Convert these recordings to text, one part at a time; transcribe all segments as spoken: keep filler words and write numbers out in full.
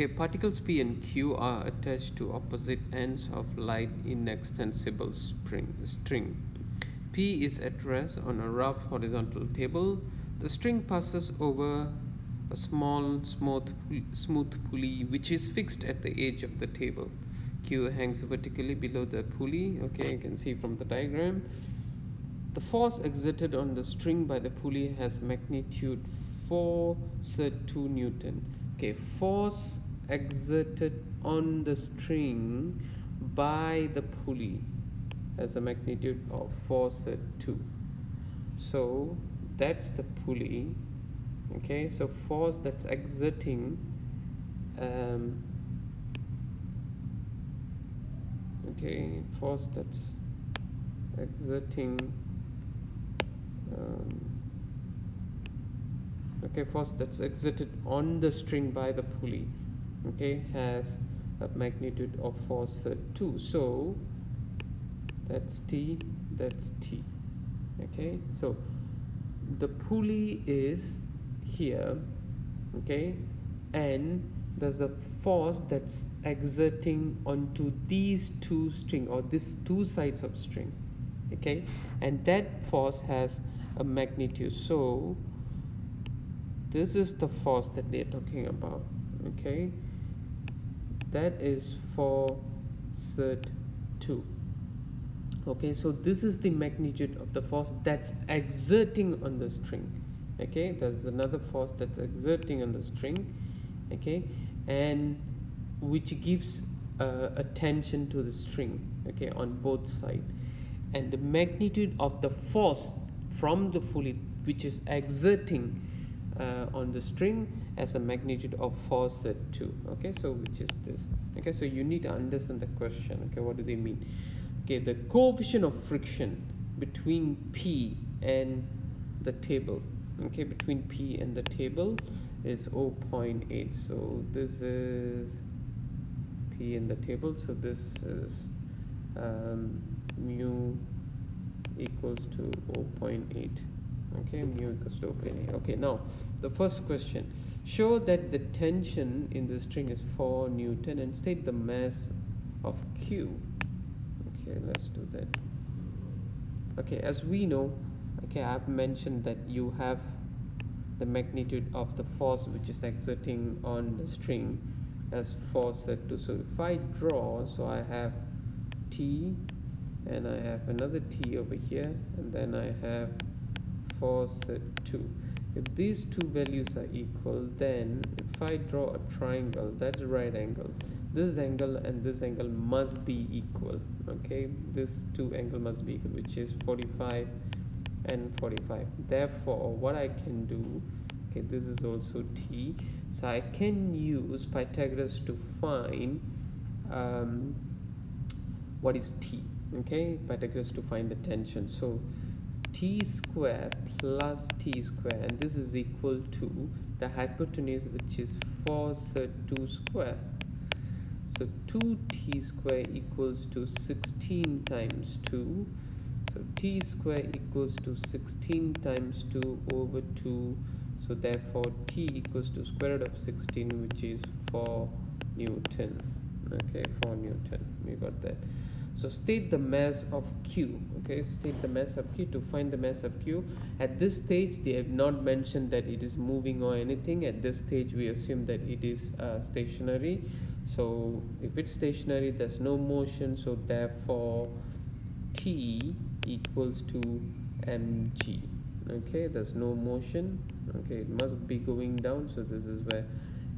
Okay, particles P and Q are attached to opposite ends of light inextensible spring, string. P is at rest on a rough horizontal table. The string passes over a small smooth, smooth pulley which is fixed at the edge of the table. Q hangs vertically below the pulley. Okay, you can see from the diagram. The force exerted on the string by the pulley has magnitude four sub two newton. Okay, force exerted on the string by the pulley has a magnitude of four sub two. So that's the pulley. Okay, so force that's exerting um, okay, force that's exerting um, okay, force that's exerted on the string by the pulley, okay, has a magnitude of four sub two. So that's T, that's T. Okay, so the pulley is here, okay, and there's a force that's exerting onto these two string or these two sides of string, okay, and that force has a magnitude. So this is the force that they're talking about, okay, that is four sub two. Okay, so this is the magnitude of the force that's exerting on the string. Okay, there's another force that's exerting on the string, okay, and which gives uh, a tension to the string, okay, on both sides. And the magnitude of the force from the pulley which is exerting uh, on the string has a magnitude of four sub two. Okay, so which is this. Okay, so you need to understand the question. Okay, what do they mean? Okay, the coefficient of friction between P and the table, okay, between P and the table is zero point eight. So this is P and the table, so this is um, mu equals to zero point eight. Okay, mu equals to zero point eight. Okay, now the first question: show that the tension in the string is four newton and state the mass of Q. Okay, let's do that. Okay, as we know, okay, I've mentioned that you have the magnitude of the force which is exerting on the string as four sub two. So if I draw, so I have T and I have another T over here, and then I have four sub two. If these two values are equal, then if I draw a triangle, that's a right angle, this angle and this angle must be equal. Okay, this two angle must be equal, which is forty-five and forty-five. Therefore, what I can do, okay, this is also T, so I can use Pythagoras to find um, what is T. Okay, Pythagoras to find the tension. So T square plus T square, and this is equal to the hypotenuse, which is four sub two square. So two T square equals to sixteen times two. So T square equals to sixteen times two over two. So therefore T equals to square root of sixteen, which is four newton. Okay, four newton, we got that. So state the mass of Q. Okay, state the mass of Q. To find the mass of Q, at this stage they have not mentioned that it is moving or anything. At this stage we assume that it is uh, stationary. So if it's stationary, there's no motion, so therefore T equals to mg. Okay, there's no motion. Okay, it must be going down, so this is where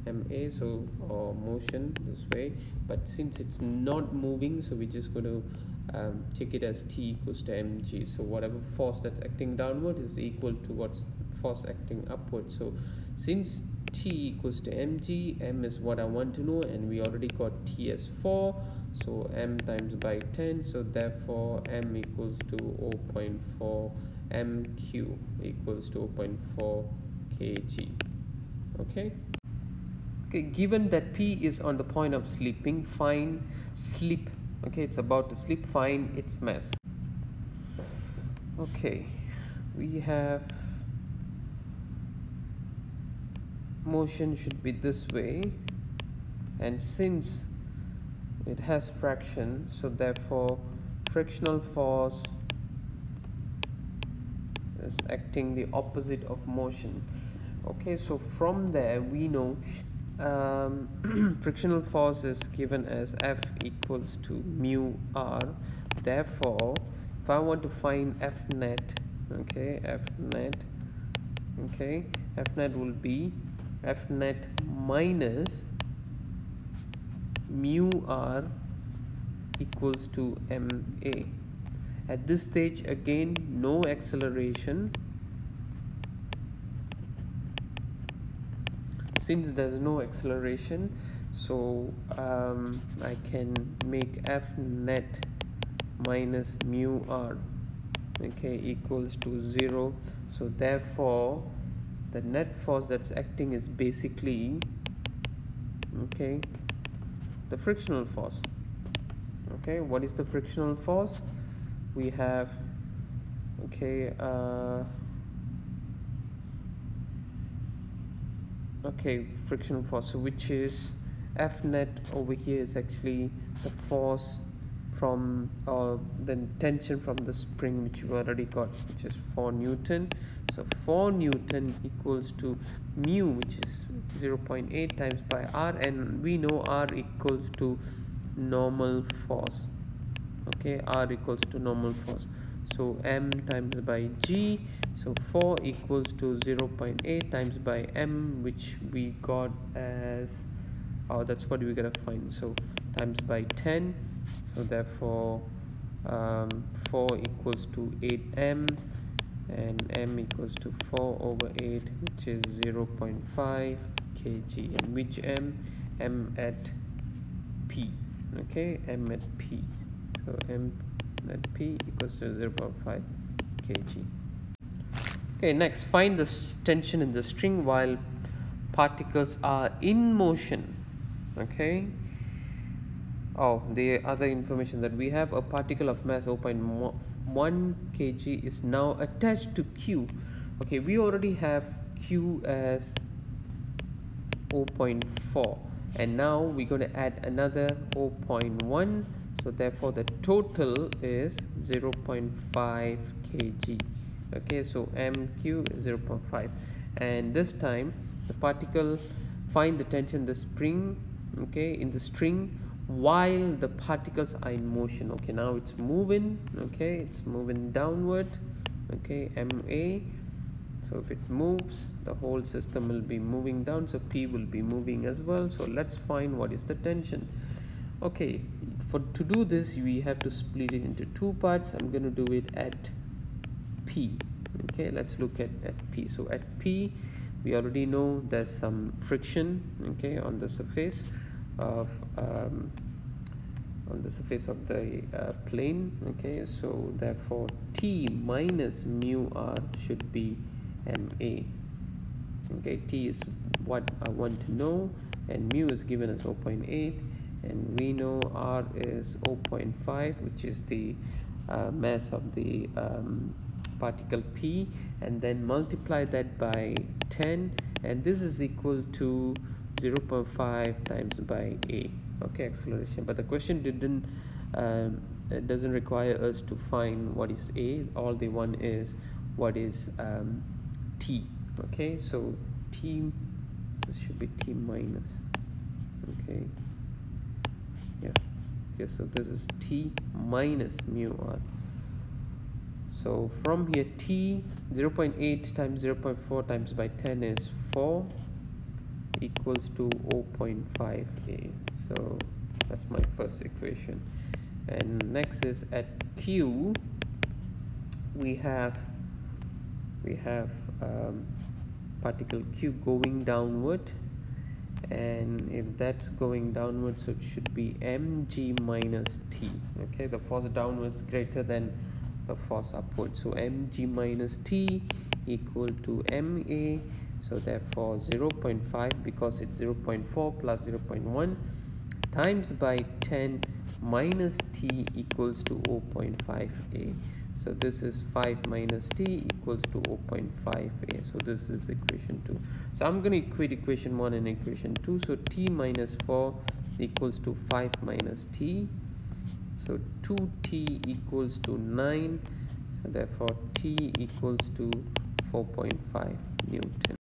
ma, so or motion this way, but since it's not moving, so we're just going to um, take it as T equals to mg. So whatever force that's acting downward is equal to what's force acting upward. So since T equals to mg, m is what I want to know, and we already got T as four, so m times by ten, so therefore m equals to zero point four, mq equals to zero point four kilograms. Okay. Okay, given that P is on the point of sleeping, find sleep. Okay, it's about to sleep, find its mass. Okay, we have motion should be this way, and since it has friction, so therefore frictional force is acting the opposite of motion. Okay, so from there we know um, frictional force is given as F equals to mu R. Therefore, if I want to find F net, okay, F net, okay, F net will be F net minus mu R equals to ma. At this stage, again, no acceleration. Since there's no acceleration, so um, I can make F net minus mu R, okay, equals to zero. So therefore, the net force that's acting is basically, okay, the frictional force. Okay, what is the frictional force? We have, okay, uh, okay, frictional force, which is F net over here is actually the force from uh, the tension from the spring, which you already got, which is four newton. So four newton equals to mu, which is zero point eight times by R, and we know R equals to normal force. Okay, R equals to normal force, so m times by g, so four equals to zero point eight times by m, which we got as, oh, that's what we're gonna find, so times by ten. So therefore um, four equals to eight m, and m equals to four over eight, which is zero point five kilograms, and which m? M at p. Okay, m at p. So m at p equals to zero point five kilograms. Okay, next, find the tension in the string while particles are in motion. Okay, oh, the other information that we have, a particle of mass zero point one kilograms is now attached to Q. Okay, we already have Q as zero point four, and now we're going to add another zero point one. So therefore the total is zero point five kilograms. Okay, so M Q is zero point five, and this time the particle, find the tension in the spring, okay, in the string while the particles are in motion. Okay, now it's moving, okay, it's moving downward, okay, M A. So if it moves, the whole system will be moving down, so P will be moving as well. So let's find what is the tension. Okay, for to do this we have to split it into two parts. I'm going to do it at P. Okay, let's look at at P. So at P we already know there's some friction, okay, on the surface of um, on the surface of the uh, plane. Okay, so therefore T minus mu R should be M A. Okay, T is what I want to know, and mu is given as zero point eight, and we know R is zero point five, which is the uh, mass of the um, particle P, and then multiply that by ten, and this is equal to zero point five times by A. Okay, acceleration, but the question didn't um, it doesn't require us to find what is A. All they want is what is um, T. Okay, so T, this should be T minus, okay, yeah, okay, so this is T minus mu R. So from here, T zero point eight times zero point four times by ten is four, equals to zero point five A. So that's my first equation. And next is at Q, we have we have um, particle Q going downward, and if that's going downward, so it should be mg minus T. Okay, the force downwards greater than the force upward, so mg minus T equal to ma. So therefore zero point five, because it's zero point four plus zero point one, times by ten minus T equals to zero point five A. So this is five minus T equals to zero point five A. So this is equation two. So I'm going to equate equation one and equation two. So T minus four equals to five minus t. So two t equals to nine. So therefore t equals to four point five Newton.